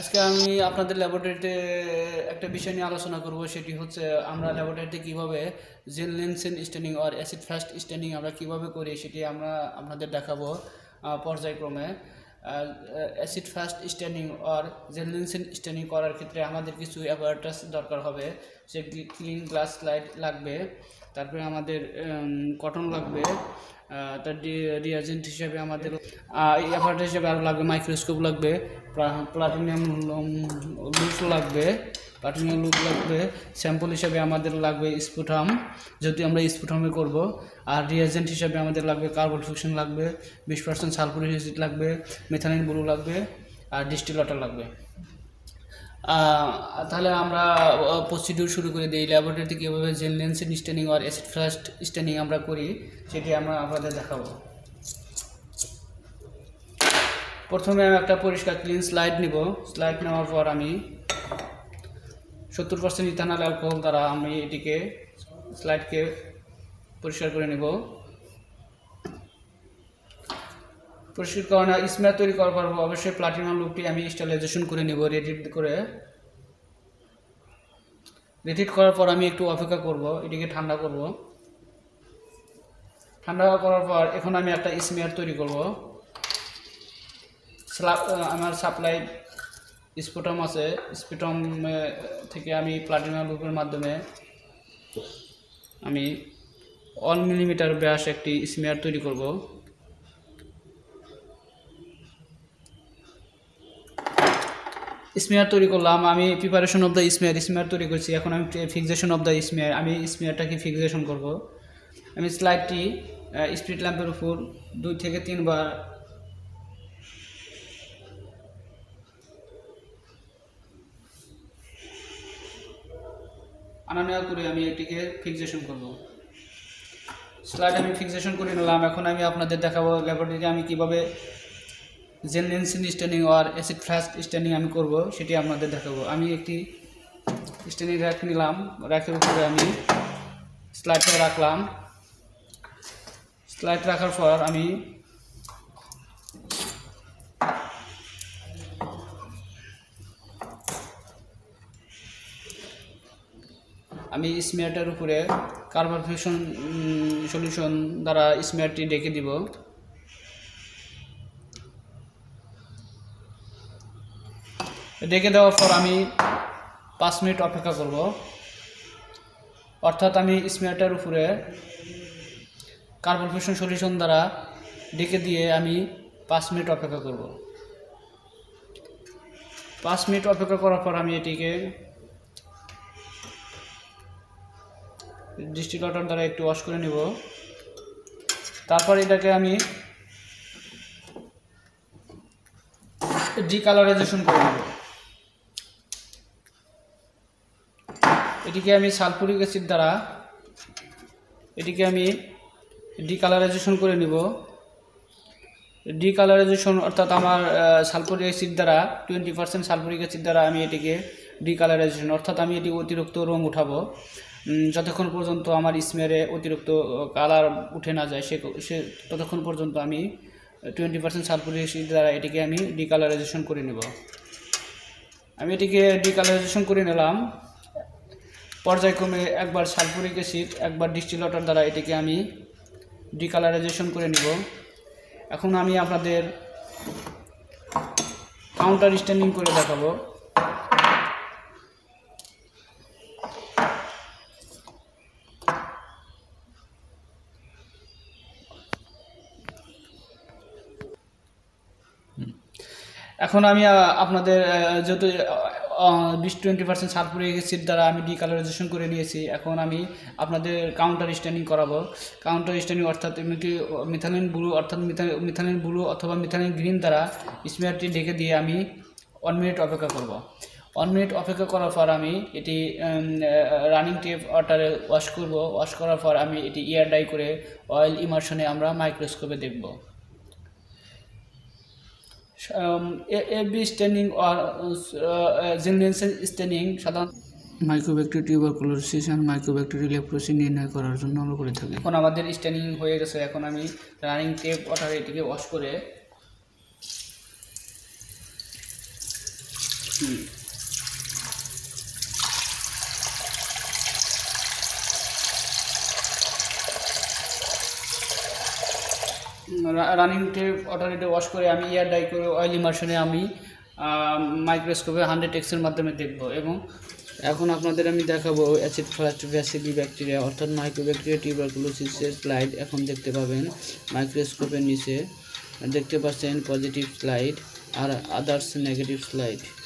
আজকে আমি আপনাদের ল্যাবরেটরিতে একটা বিষয় নিয়ে আলোচনা করব, সেটি হচ্ছে আমরা ল্যাবরেটরিতে কিভাবে জিয়েল-নেলসেন স্টেনিং আর অ্যাসিড ফাস্ট স্টেনিং আমরা কিভাবে করি সেটি আমরা আপনাদের দেখাবো পর্যায়ক্রমে। অ্যাসিড ফাস্ট স্টেনিং আর জিয়েল-নেলসেন স্টেনিং করার ক্ষেত্রে আমাদের কিছু অ্যাপারেটাস দরকার হবে, সে ক্লিন গ্লাস স্লাইড লাগবে, তারপরে আমাদের কটন লাগবে, তার রিয়াজেন্ট হিসাবে আমাদের এই অ্যাপারেটাস হিসাবে আরও লাগবে মাইক্রোস্কোপ লাগবে, প্লাটিনিয়াম লুপ লাগবে, প্লাটিনিয়াম লুপ লাগবে, স্যাম্পল হিসাবে আমাদের লাগবে স্পুটাম, যদি আমরা স্পুটামে করব, আর রিয়াজেন্ট হিসাবে আমাদের লাগবে কার্বন ফিউশন লাগবে, 20% সালফিউরিক অ্যাসিড লাগবে, মেথানিন ব্লু লাগবে, আর ডিস্টিলেটর লাগবে। তাহলে আমরা প্রসিডিউর শুরু করে দিই ল্যাবরেটরিতে কীভাবে জিয়েল-নেলসেন স্টেনিং আর অ্যাসিড ফাস্ট স্টেনিং আমরা করি সেটি আমরা আপনাদের দেখাবো। প্রথমে আমি একটা পরিষ্কার ক্লিন স্লাইড নিব। স্লাইড নেওয়ার পর আমি 70% ইথানল অ্যালকোহল দ্বারা আমি এটিকে স্লাইডকে পরিষ্কার করে নেব। পরিষ্কার কারণে স্মেল তৈরি করার পর অবশ্যই প্লাটিনাম লুপটি আমি স্টাইলাইজেশন করে নেব, রেডিট করে। রেডিট করার পর আমি একটু অপেক্ষা করব, এটিকে ঠান্ডা করব। ঠান্ডা করার পর এখন আমি একটা স্মেয়ার তৈরি করব। আমার সাপ্লাই স্পুটাম আছে, স্পুটাম থেকে আমি প্লাটিনাম লুপের মাধ্যমে আমি 1 মিলিমিটার ব্যাস একটি স্মেয়ার তৈরি করব। স্মেয়ার তৈরি করলাম, আমি প্রিপারেশন অফ দ্য স্মেয়ার তৈরি করছি। এখন আমি ফিক্সেশন অফ দ্য স্মেয়ার, আমি স্মেয়ারটাকে ফিক্সেশন করব। আমি স্লাইডটি স্প্রিট ল্যাম্পের উপর 2 থেকে 3 বার আনা নেওয়া করে আমি এটিকে ফিক্সেশন করব। স্লাইড আমি ফিক্সেশন করে নিলাম। এখন আমি আপনাদের দেখাবো ল্যাবরেটরিতে আমি কীভাবে জিয়েল-নেলসেন স্টেনিং আর অ্যাসিড ফাস্ট স্টেনিং আমি করব সেটি আপনাদের দেখাবো। আমি একটি স্টেনিং র্যাক নিলাম, র্যাকের উপরে আমি স্লাইডটা রাখলাম। স্লাইড রাখার পর আমি স্মেয়ারটার উপরে কার্বন ফিউশন সলিউশন দ্বারা স্মেয়ারটি ঢেকে দিব। ডেকে দেওয়ার পর আমি 5 মিনিট অপেক্ষা করব, অর্থাৎ আমি স্মেয়ারটার উপরে কার্বন ফিউশন সলিউশন দ্বারা ডেকে দিয়ে আমি 5 মিনিট অপেক্ষা করব। 5 মিনিট অপেক্ষা করার পর আমি এটিকে ডিস্টিলেটর দ্বারা একটু ওয়াশ করে নেব। তারপর এটাকে আমি ডিকালারাইজেশন করে নেব। এটিকে আমি সালফিউরিক অ্যাসিড দ্বারা এটিকে আমি ডিকালারাইজেশন করে নেব। ডিকালারাইজেশন অর্থাৎ আমার সালফিউরিক অ্যাসিড দ্বারা 20% সালফিউরিক অ্যাসিড দ্বারা আমি এটিকে ডিকালারাইজেশন অর্থাৎ আমি এটি অতিরিক্ত রং উঠাবো, যতক্ষণ পর্যন্ত আমার স্মেয়ারে অতিরিক্ত কালার উঠে না যায় সে ততক্ষণ পর্যন্ত আমি 20% সালফিউরিক অ্যাসিড দ্বারা এটিকে আমি ডিকালারাইজেশন করে নেব। আমি এটিকে ডিকালারাইজেশন করে নিলাম। পর্যায়ক্রমে একবার সালফিউরিক অ্যাসিড একবার ডিস্টিলেটর দ্বারা এটিকে আমি ডিকালারাইজেশন করে নেব। এখন আমি আপনাদের কাউন্টার স্টেনিং করে দেখাবো। এখন আমি আপনাদের যেহেতু 20% সালফিউরিক অ্যাসিড দ্বারা আমি ডিকালারাইজেশন করে নিয়েছি, এখন আমি আপনাদের কাউন্টার স্টেনিং করাবো। কাউন্টার স্টেনিং অর্থাৎ মিথানিন ব্লু অর্থাৎ মিথানিন ব্লু অথবা মিথানিন গ্রিন দ্বারা স্মেয়ারটি ঢেকে দিয়ে আমি 1 মিনিট অপেক্ষা করব। 1 মিনিট অপেক্ষা করার পর আমি এটি রানিং টেপ ওয়াটারে ওয়াশ করব। ওয়াশ করার পর আমি এটি এয়ার ডাই করে অয়েল ইমার্শনে আমরা মাইক্রোস্কোপে দেখব। AB স্টেনিং আর জিয়েল-নেলসেন স্টেনিং সাধারণত মাইক্রোব্যাকটেরিয়া টিউবারকুলোসিস আর মাইক্রোব্যাকটেরিয়া লেপ্রোসি নির্ণয় করার জন্য আমরা করে থাকি। এখন আমাদের স্টেনিং হয়ে গেছে। এখন আমি রানিং টেপ ওয়াটারে এটিকে ওয়াশ করে seed. Running tape alternative wash করে আমি এয়ার ডাই করে অয়েল ইমারশনে আমি মাইক্রোস্কোপে 100x এর মাধ্যমে দেখব এবং এখন আপনাদের আমি দেখাবো অ্যাসিড ফার্স্ট ভ্যাসিলি ব্যাকটেরিয়া অর্থাৎ মাইক্রোব্যাকটেরিয়া টিউবারকুলোসিস স্লাইড এখন দেখতে পাবেন মাইক্রোস্কোপের নিচে দেখতে পাচ্ছেন পজিটিভ স্লাইড আর আদার্স নেগেটিভ স্লাইড